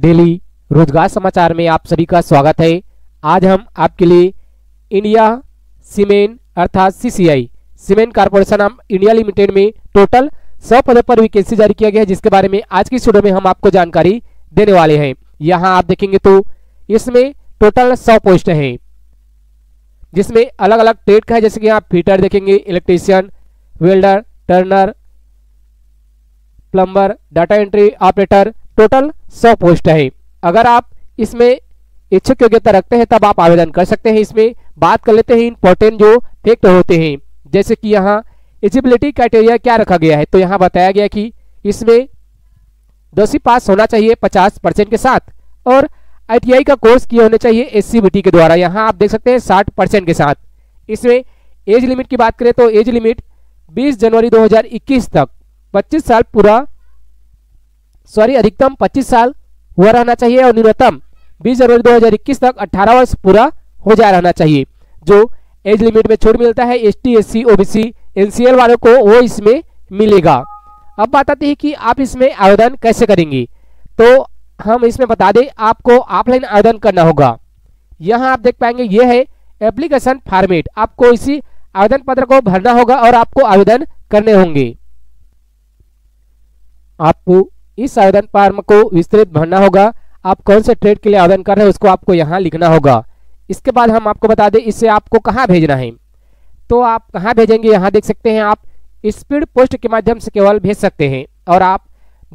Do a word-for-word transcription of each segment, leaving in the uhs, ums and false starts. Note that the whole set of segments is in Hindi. डेली रोजगार समाचार में आप सभी का स्वागत है। आज हम आपके लिए इंडिया सीमेंट अर्थात CCI cement corporation of India limited में टोटल सौ पदों पर वैकेंसी जारी किया गया है, जिसके बारे में आज की इस वीडियो में हम आपको जानकारी देने वाले हैं। यहाँ आप देखेंगे तो इसमें टोटल सौ पोस्ट हैं, जिसमें अलग अलग ट्रेड का है, जैसे कि आप फिटर देखेंगे, electrician, welder, turner, plumber, data entry operator, total सौ पोस्ट है। अगर आप इसमें इच्छुक योग्यता रखते हैं तब आप आवेदन कर सकते हैं। इसमें बात कर लेते हैं इंपॉर्टेंट जो फैक्ट होते हैं, जैसे कि यहाँ एलिजिबिलिटी क्राइटेरिया क्या रखा गया है, तो यहाँ बताया गया कि इसमें दोषी पास होना चाहिए पचास परसेंट के साथ और आई टी आई का कोर्स किए होने चाहिए एस सी बी टी के द्वारा, यहाँ आप देख सकते हैं साठ परसेंट के साथ। इसमें एज लिमिट की बात करें तो एज लिमिट बीस जनवरी दो हज़ार इक्कीस तक पच्चीस साल पूरा सॉरी अधिकतम पच्चीस साल हुआ रहना चाहिए और न्यूनतम बीस जनवरी दो हज़ार इक्कीस तक अठारह वर्ष पूरा हो जा रहना चाहिए। जो एज लिमिट में छूट मिलता है S T S C, O B C, N C L वालों को वो इसमें मिलेगा। अब बात आती है कि आप इसमें आवेदन कैसे करेंगे, तो हम इसमें बता दें आपको ऑफलाइन आवेदन करना होगा। यहाँ आप देख पाएंगे ये है एप्लीकेशन फॉर्मेट, आपको इसी आवेदन पत्र को भरना होगा और आपको आवेदन करने होंगे। आपको इस आवेदन फॉर्म को विस्तृत भरना होगा, आप कौन से ट्रेड के लिए आवेदन कर रहे हैं उसको आपको यहाँ लिखना होगा। इसके बाद हम आपको बता दें इसे आपको कहाँ भेजना है, तो आप कहाँ भेजेंगे, यहाँ देख सकते हैं आप स्पीड पोस्ट के माध्यम से केवल भेज सकते हैं और आप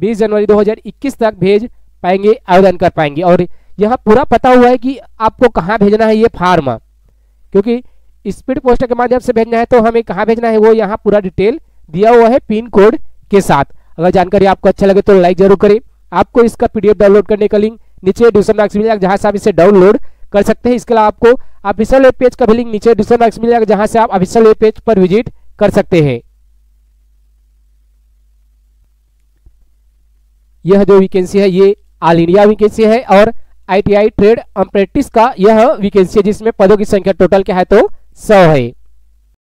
बीस जनवरी दो हजार इक्कीस तक भेज पाएंगे, आवेदन कर पाएंगे। और यह पूरा पता हुआ है कि आपको कहाँ भेजना है ये फार्म, क्योंकि स्पीड पोस्ट के माध्यम से भेजना है तो हमें कहाँ भेजना है वो यहाँ पूरा डिटेल दिया हुआ है पिन कोड के साथ। अगर जानकारी आपको अच्छा लगे तो लाइक जरूर करें। आपको इसका पीडीएफ डाउनलोड करने का लिंक नीचे डिस्क्रिप्शन बॉक्स मिलेगा, जहाँ से आप इसे डाउनलोड कर सकते हैं। इसके अलावा आपको ऑफिशियल वेब पेज का भी लिंक नीचे डिस्क्रिप्शन बॉक्स मिलेगा, जहाँ से आप ऑफिशियल वेब पेज पर विजिट कर सकते हैं। यह जो वैकेंसी है ये ऑल इंडिया वैकेंसी है और I T I trade apprentice का यह वैकेंसी है, जिसमें पदों की संख्या टोटल क्या है तो सौ है।